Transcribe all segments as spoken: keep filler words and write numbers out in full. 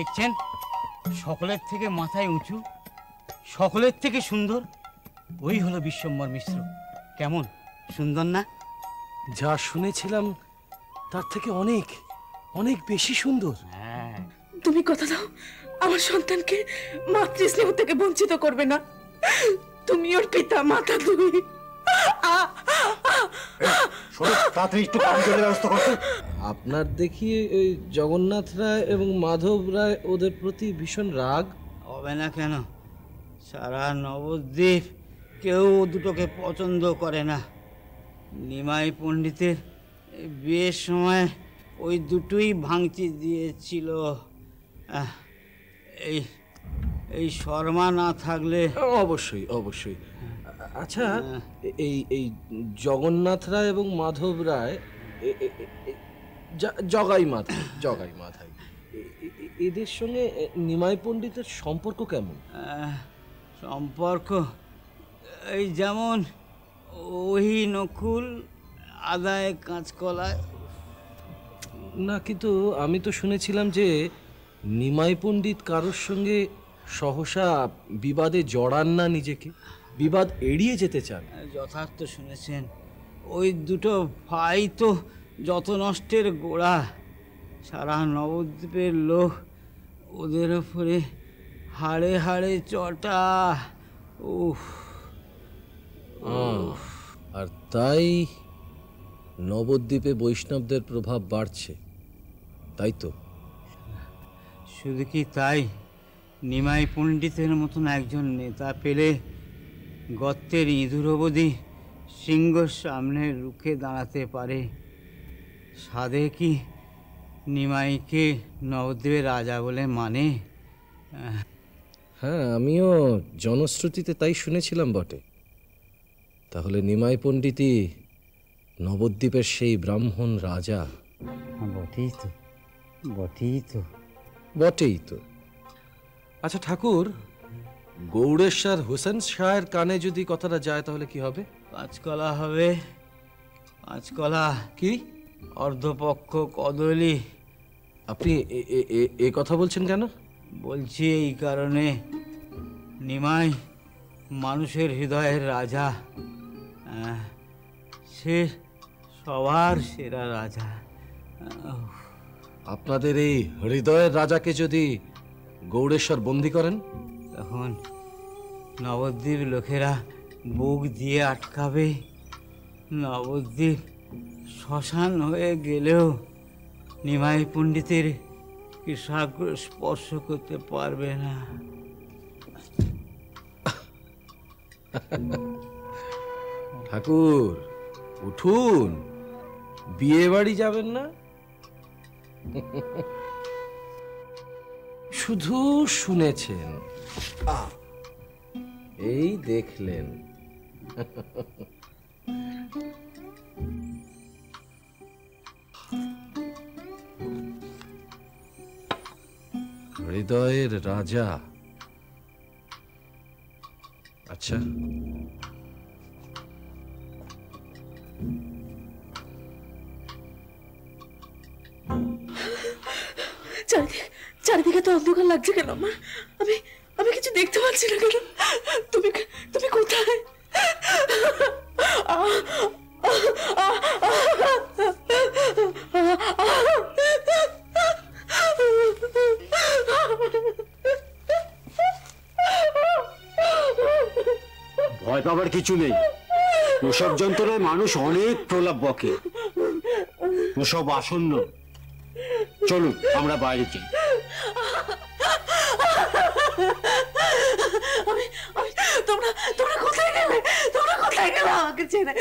দেখছেন সকলের থেকে মাথায় উঁচু সকলের থেকে সুন্দর ওই হলো বিশ্বম্বর মিশ্র। কেমন সুন্দর না? যা শুনেছিলাম তার থেকে অনেক অনেক বেশি সুন্দর। হ্যাঁ, তুমি কথা দাও আমার সন্তানকে মাতৃস্নেহ থেকে বঞ্চিত করবে না। তুমি ওর পিতা মাতা তুমি। আপনার দেখিয়ে জগন্নাথ রায় এবং মাধব রায় ওদের প্রতি ভীষণ রাগ। হবে না কেন? সারা নবদ্বীপ কেউ দুটোকে পছন্দ করে না। নিমাই পণ্ডিতের বিয়ের সময় ওই দুটোই ভাঙচি দিয়েছিল। এই এই শর্মা না থাকলে অবশ্যই অবশ্যই। আচ্ছা, এই এই জগন্নাথ রায় এবং মাধব রায় জগাই মাথায় জগাই মাথায় এদের সঙ্গে নিমাই পণ্ডিতের সম্পর্ক কেমন? সম্পর্ক এই যেমন ওই নকুল আদায় কাঁচকলায় না, কিন্তু আমি তো শুনেছিলাম যে নিমাই পণ্ডিত কারোর সঙ্গে সহসা বিবাদে জড়ান না, নিজেকে বিবাদ এড়িয়ে যেতে চান। যথার্থ শুনেছেন। ওই দুটো ভাই তো যত নষ্টের গোড়া। সারা নবদ্বীপের লোক ওদের ওপরে হাড়ে হাড়ে চটা। উফ। আর তাই নবদ্বীপে বৈষ্ণবদের প্রভাব বাড়ছে, তাই তো? শুধু কি তাই? নিমাই পণ্ডিতের মতন একজন নেতা পেলে গর্তের ইঁদুর অবধি সিংহর সামনে রুখে দাঁড়াতে পারে। সাধে কি নিমাইকে নবদ্বীপের রাজা বলে মানে? হ্যাঁ, আমিও জনশ্রুতিতে তাই শুনেছিলাম বটে। তাহলে নিমাই পণ্ডিতই নবদ্বীপের সেই ব্রাহ্মণ রাজা। বটেই তো বটেই তো বটেই তো আচ্ছা ঠাকুর, গৌড়েশ্বর হোসেন শাহের কানে যদি কথাটা যায় তাহলে কি হবে? পাঁচকলা হবে। পাঁচকলা কি? অর্ধপক্ষ কদলি। আপনি এ কথা বলছেন কেন? বলছি এই কারণে, নিমাই মানুষের হৃদয়ের রাজা, সে সবার সেরা রাজা। আপনাদের এই হৃদয়ের রাজাকে যদি গৌড়েশ্বর বন্দী করেন তখন নবদ্বীপ লোকেরা বুক দিয়ে আটকাবে। নবদ্বীপ শ্মশান হয়ে গেলেও নিমাই পণ্ডিতের কৃষাগ্র স্পর্শ করতে পারবে না। ঠাকুর উঠুন, বিয়ে বাড়ি যাবেন না? শুধু শুনেছেন, এই দেখলেন। हृदयेर राजा। अच्छा चारिदिके तो अंधकार लागছে কেন মা? আমি আমি কিছু দেখতে পাচ্ছি না কেন? তুমি তুমি কোথায়? ভয় পাবার কিছু নেই। প্রসব যন্ত্রণায় মানুষ অনেক প্রলাপ বকে। প্রসব আসন্ন, চলুন আমরা বাইরে যাই। তোমরা তোমরা কোথায় গেলে? তোমরা কোথায় গেলে আমাকে ছেড়ে?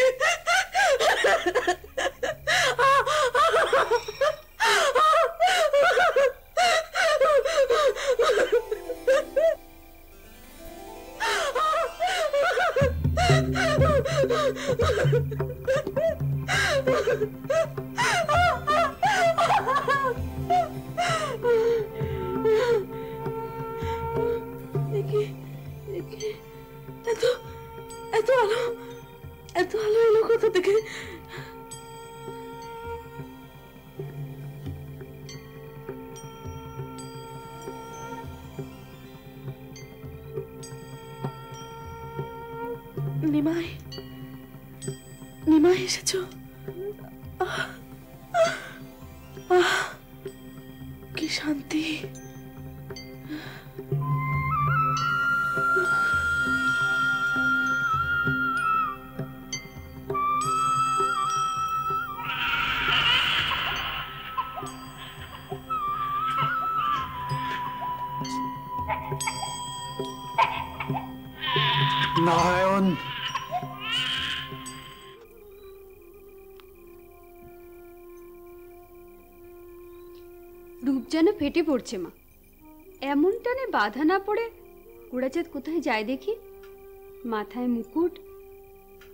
फेटे पड़े मा एमन टने बाधा ना पड़े गोड़ाचेत कोथाय जाए देखी। माथाय मुकुट,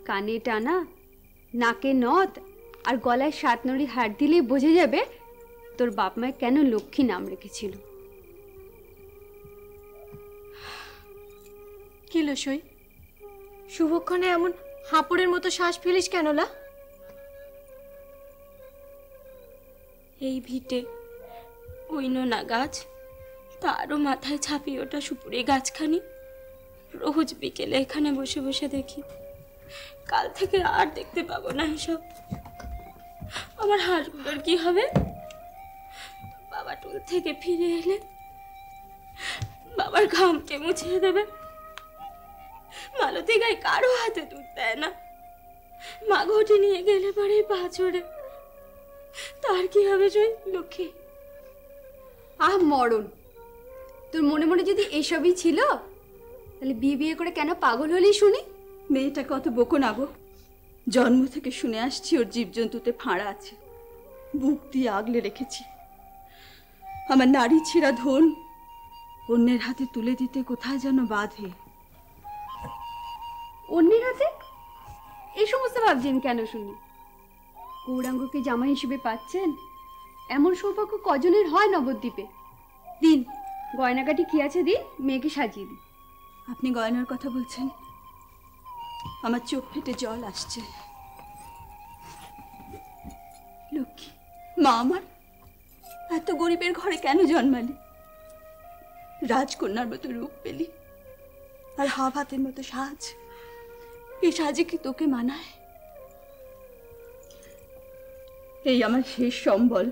काने टाना, नाके नथ और गलाय सातनड़ी हार दिले बोझा जाबे तोर बाप माय केन लक्ष्मी नाम रेखेछिलो। कि लसई शुभक्षणे एमन हापड़ेर मतो श्वास फेलिस केनला? एई भिटे कोइनोना गाछ तारो माथाय छापिये ओठा सुपुरी गाछखानी रोज बिकेले एखाने बसे बसे देखी। काल थेके आर देखते पाबो ना एसब। आमार हासगुलोर कि होबे? बाबा टोल थेके फिरे एले बाबार घामके मुछिये देबे। मालती गाय कारो हाथे दूध देय ना। मा घटे निये गेले पारे बाछुरे तार कि होबे? जय लक्ष्मी आह मरण तोर मने मने जदि एसबई छिलो ताहले बिये बिये करे केन पागल हलि? शुनी मेयेटा कत बोको ना गो। जन्म थेके शुने आसछि ओर जीवजंतुते फाड़ा आछे। बुक दिये आगले रेखेछि। आमार नाड़ी छेड़ा धन अन्येर हाथे तुले दिते कोथाय जेन बाधे। अन्येर हाथे एइ समस्त भाबछेन केन? शुनी गौरांगके जामाइ हिसेबे पाচ্ছেন एमन सौभाग्य कजनेर हय नवद्वीपे? दिन गयनाकाटी कि आछे दिन मेयेके साजिये दिन। आपनि गयनार कथा बोलछेन? आमार चोख फेटे जल आसछे। लक्ष्मी मा आमार एत गरीबेर घरे केन जन्माले? राजकन्यार मतो रूप पेली आर हावातेर मतो साज। एइ साजे कि तोके मानाय? एइ आमार शेष सम्बल।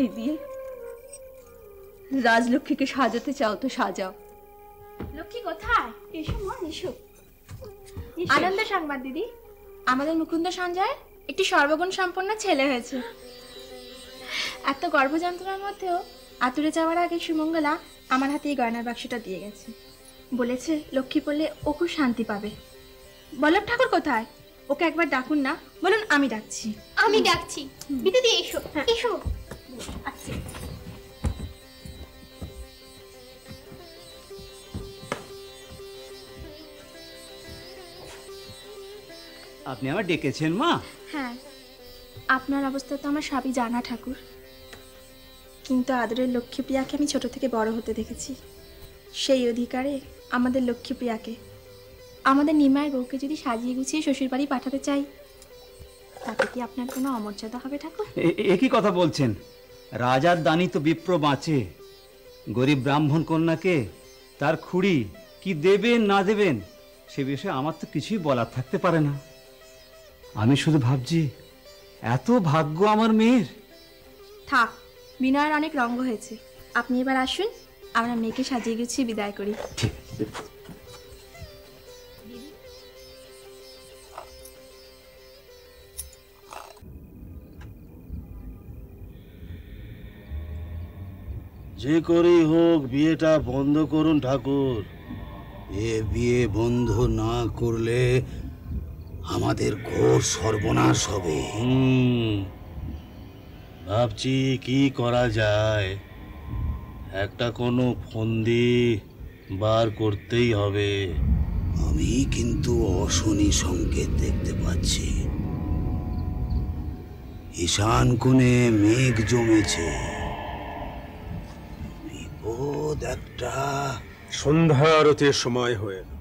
এই দিয়ে রাজলক্ষ্মীকে সাজাতে চাও তো সাজাও। লক্ষ্মী কোথায়? এসো মা এসো। আনন্দ সংবাদ দিদি, আমাদের মুকুন্দ সঞ্জয় একটি সর্বগুণ সম্পন্ন ছেলে হয়েছে। এত গর্ভ যন্ত্রণার মধ্যেও আতুরে যাওয়ার আগে সুমঙ্গলা আমার হাতে এই গয়নার বাক্সটা দিয়ে গেছে। বলেছে লক্ষ্মী পড়লে ও খুব শান্তি পাবে। বল্লভ ঠাকুর কোথায়? ওকে একবার ডাকুন না। বলুন আমি ডাকছি। আমি ডাকছি দিদি এসো এসো। আপনি আমার ডেকেছেন মা? হ্যাঁ, আপনার অবস্থা তো আমার সবই জানা ঠাকুর। किन्तु आदरेर लक्ष्मीप्रियाके आमि छोटो थेके बड़ो होते देखेछि। सेई अधिकारे आमादेर लक्ष्मीप्रियाके आमादेर निमायेर बउके जोदि साजिये गुछिये शोशुरबाड़ी पाठाते चाइ ताते कि आपनार कोनो अमर्यादा होबे? ठाकुर एकई कथा बोलछेन। राजार दानी तो विप्र बाँचे, गरीब ब्राह्मण कन्याके तार खुड़ी कि देबेन ना देबेन से विषय आमार तो किछुई बलार थाकते पारे ना। आमि शुधु भाबछि एत भाग्य आमार मेयेर। थाक बिनयेर अनेक रंग हयेछे, आपनि एबार आसुन आमरा मेयेके साजिये गुछिये बिदाय करी। ठीक आछे। जे करे होक बियेटा बंध करुन ठाकुर। ए बिये बंध ना करले आमादेर घोर सर्वनाश होबे। भाबछि कि करा जाय, एकटा कोनो फंदी बार करतेई होबे। आमि किन्तु अशनि संकेत देखते पाচ্ছি। ईशान कोणे मेघ जमेছে, বিপদ একটা। সন্ধ্যারতে সময় হয়ে গেল,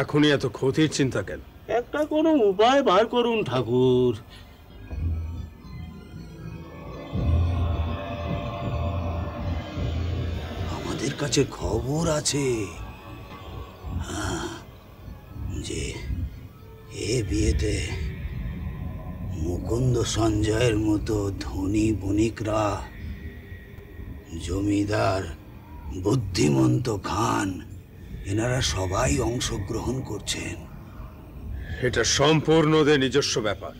এখনই এত ক্ষতির চিন্তা কেন? একটা কোনো উপায় বার করুন ঠাকুর। আমাদের কাছে খবর আছে যে এ বিয়েতে মুকুন্দ সঞ্জয়ের মতো ধনী বণিকরা জমিদার বুদ্ধিমন্ত খান এনারা সবাই অংশগ্রহণ করছেন। এটা সম্পূর্ণদের নিজস্ব ব্যাপার,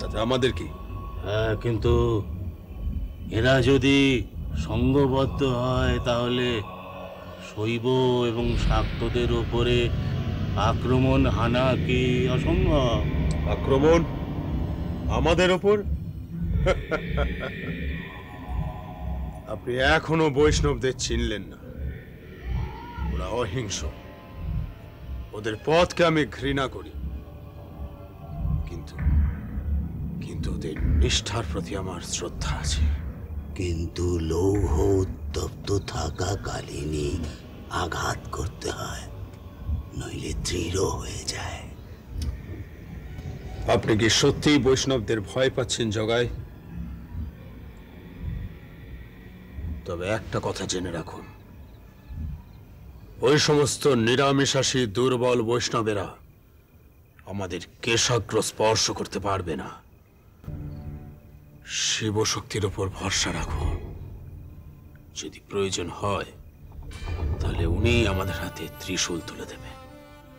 তাতে আমাদের কি? হ্যাঁ, কিন্তু এরা যদি সংঘবদ্ধ হয় তাহলে শৈব এবং শাক্তদের উপরে আক্রমণ হানা কি অসম্ভব? আক্রমণ আমাদের উপর? আপনি এখনো বৈষ্ণবদের চিনলেন না। ওরা অহিংস, ওদের পথকে আমি ঘৃণা করি, কিন্তু কিন্তু ওদের নিষ্ঠার প্রতি আমার শ্রদ্ধা আছে। কিন্তু লৌহ উত্তপ্ত থাকাকালীনই আঘাত করতে হয়, নইলে দৃঢ় হয়ে যায়। আপনি কি সত্যিই বৈষ্ণবদের ভয় পাচ্ছেন জগাই? তবে একটা কথা জেনে রাখুন, ওই সমস্ত নিরামিষাশী দুর্বল বৈষ্ণবেরা আমাদের কেশাগ্র স্পর্শ করতে পারবে না। শিবশক্তির উপর ভরসা রাখো, যদি প্রয়োজন হয় তাহলে উনি আমাদের হাতে ত্রিশূল তুলে দেবে।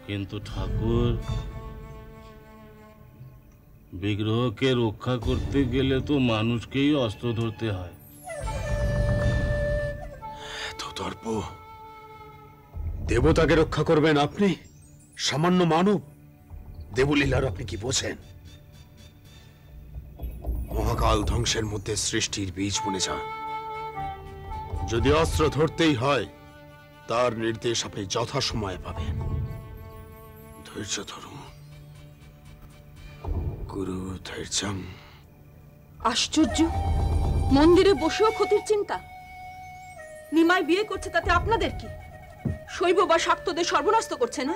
কিন্তু ঠাকুর, বিগ্রহকে রক্ষা করতে গেলে তো মানুষকেই অস্ত্র ধরতে হয়। দর্প দেবতাকে রক্ষা করবেন আপনি, সামান্য মানব? দেবলীলার আপনি কি বোঝেন? মহাকাল ধ্বংসের মধ্যে সৃষ্টির বীজ বুনে যান। যদি অস্ত্র ধরতেই হয় তার নির্দেশ আপনি যথাসময়ে পাবেন। ধৈর্য ধরুন গুরু, ধৈর্যম। আশ্চর্য, মন্দিরে বসেও ক্ষতির চিন্তা। নিমাই বিয়ে করছে, তাতে আপনাদের কি? শৈব বা শাক্তদের সর্বনাশ করছে না?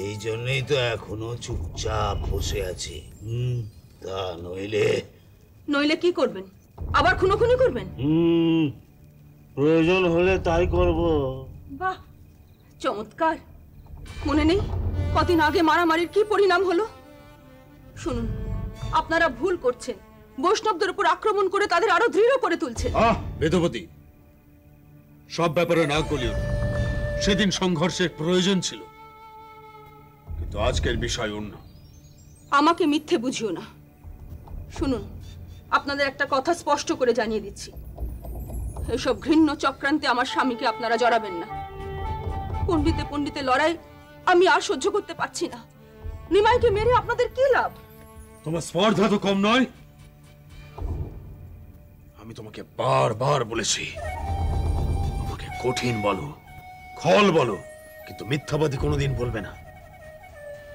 এই জন্যই তো এখনো চুপচাপ বসে আছি। তা নইলে নইলে কি করবেন? আবার খুনোখুনি করবেন? হুম, প্রয়োজন হলে তাই করব। বাহ, চমৎকার। মনে নেই কতদিন আগে মারামারির কি পরিণাম হলো? শুনুন, আপনারা ভুল করছেন। বৈষ্ণবদের উপর আক্রমণ করে তাদের আরো দৃঢ় করে তুলছে। আহ বেদপতি, সব ব্যাপারে না গলিও। সেদিন সংঘর্ষের প্রয়োজন ছিল, কিন্তু আজকের বিষয় অন্য। আমাকে মিথ্যে বুঝিও না। শুনুন, আপনাদের একটা কথা স্পষ্ট করে জানিয়ে দিচ্ছি, এসব ঘৃণ্য চক্রান্তে আমার স্বামীকে আপনারা জড়াবেন না। পণ্ডিতে পণ্ডিতে লড়াই আমি আর সহ্য করতে পারছি না। নিমাইকে মেরে আপনাদের কি লাভ? তোমার স্পর্ধা তো কম নয়। আমি তোমাকে বারবার বলেছি, আমাকে কঠিন বলো, খল বলো, কিন্তু মিথ্যাবাদী কোনোদিন বলবে না।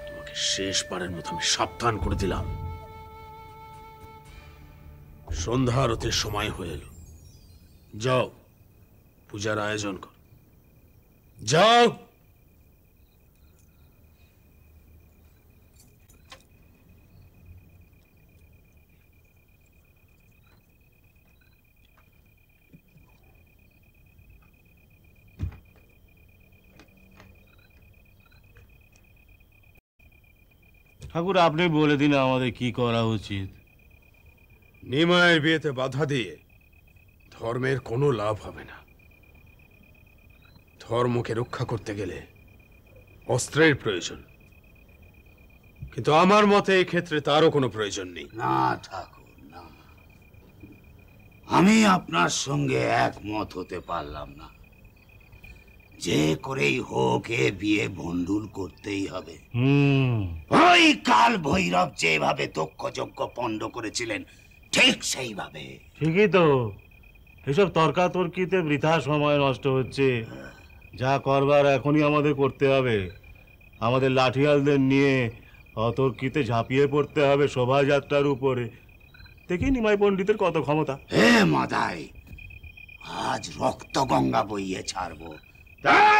তোমাকে শেষবারের মতো আমি সাবধান করে দিলাম। সন্ধ্যা আরতির সময় হয়ে এলো। যাও পূজার আয়োজন করো, যাও। ठाकुर आपने बोले दिन आमादे की करा उचित। निमाय बियेते बाधा दिए धर्मेर कोनो लाभ हबे ना। धर्म के रक्षा करते गेले अस्त्रेर प्रयोजन, किन्तु आमार मते एई क्षेत्रे तारो कोनो प्रयोजन नेई। ना ठाकुर ना, आमी आपनार संगे एकमत होते पारलाम ना। जे कोरेई होक ए बिये भंडुल करतेई हबे। हम्म ओई काल भैरव जेभावे दक्ष यज्ञ पंड करेछिलेन ठीक सेइभावे। ঠিকই তো, এসব তর্কাতর্কিতে বৃথা সময় নষ্ট হচ্ছে। যা করবার এখনি আমাদের করতে হবে। আমাদের লাঠিয়ালদের নিয়ে অতর্কিতে ঝাঁপিয়ে পড়তে হবে শোভাযাত্রার উপরে। দেখি নিমাই পণ্ডিতের কত ক্ষমতা। হে মাদাই, আজ রক্ত গঙ্গা বইয়ে ছাড়বো। आज देखी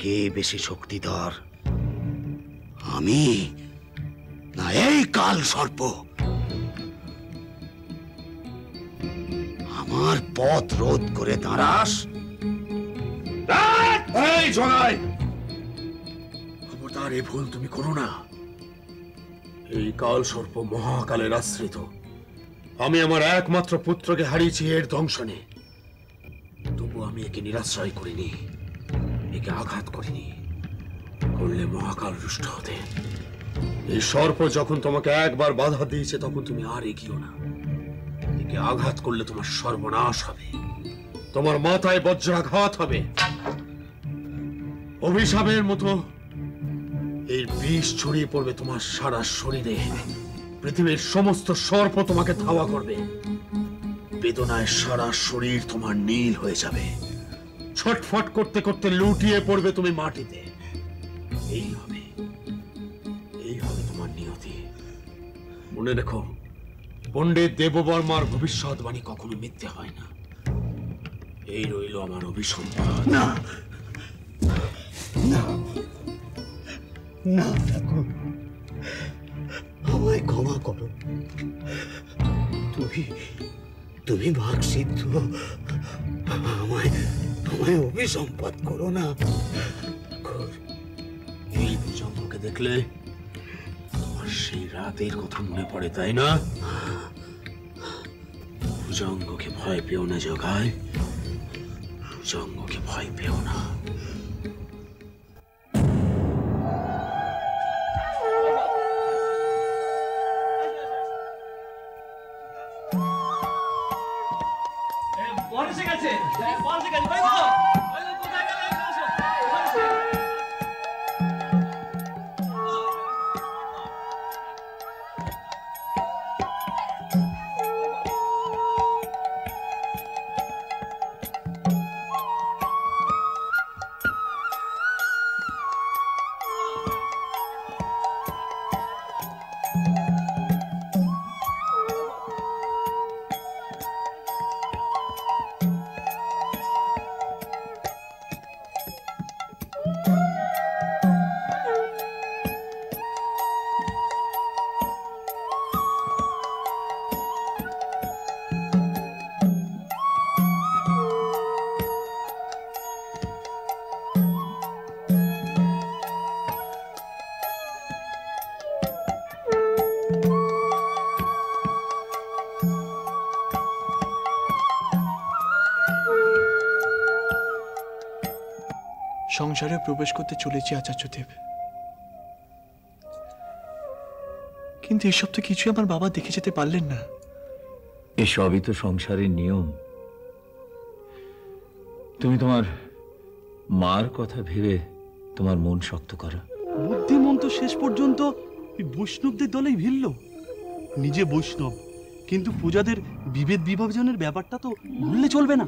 के बेशी शक्तिधर, आमी ना एई काल सर्प। আমার পথ রোধ করে দাঁড়াস। এই জগাই, খবরদার এই ভুল তুমি করো না। এই কাল সর্প মহাকালের আশ্রিত। আমি আমার একমাত্র পুত্রকে হারিয়েছি এর দংশনে, তবু আমি একে নিরাশ্রয় করিনি, একে আঘাত করিনি। করলে মহাকাল রুষ্ট হতে। এই সর্প যখন তোমাকে একবার বাধা দিয়েছে তখন তুমি আর এগিয়েও না। আঘাত করলে তোমার সর্বনাশ হবে, তোমার মাথায় বজ্রাঘাত হবে। অভিশাপের মতো এই বিষ ছড়িয়ে পড়বে তোমার সারা শরীরে। পৃথিবীর সমস্ত সর্প তোমাকে ধাওয়া করবে। বেদনায় সারা শরীর তোমার নীল হয়ে যাবে। ছটফট করতে করতে লুটিয়ে পড়বে তুমি মাটিতে। এই হবে এই হবে তোমার নিয়তি। মনে রেখো, পণ্ডিত দেববর্মার ভবিষ্যৎবাণী কখনো মিথ্যে হয় না। এই রইল আমার অভিসম্পাদ। না না না ঠাকুর, আমায় ক্ষমা করো। তুমি তুমি ভাগ সিদ্ধ, আমায় আমায় অভিসম্পাদ করো না। এই দুজনকে দেখলে সেই রাতের কথা মনে পড়ে, তাই না? ভুজঙ্গকে ভয় পেও না জগাই, ভুজঙ্গকে ভয় পেও না। সংসারে প্রবেশ করতে চলেছি আচার্যদেব, কিন্তু এসব তো কিছুই আমার বাবা দেখে যেতে পারলেন না। এসবই তো সংসারের নিয়ম। তুমি তোমার মার কথা ভেবে তোমার মন শক্ত করো। বুদ্ধিমন্ত শেষ পর্যন্ত বৈষ্ণবদের দলেই ভিড়ল। নিজে বৈষ্ণব কিন্তু প্রজাদের বিভেদ বিভাজনের ব্যাপারটা তো ভুললে চলবে না।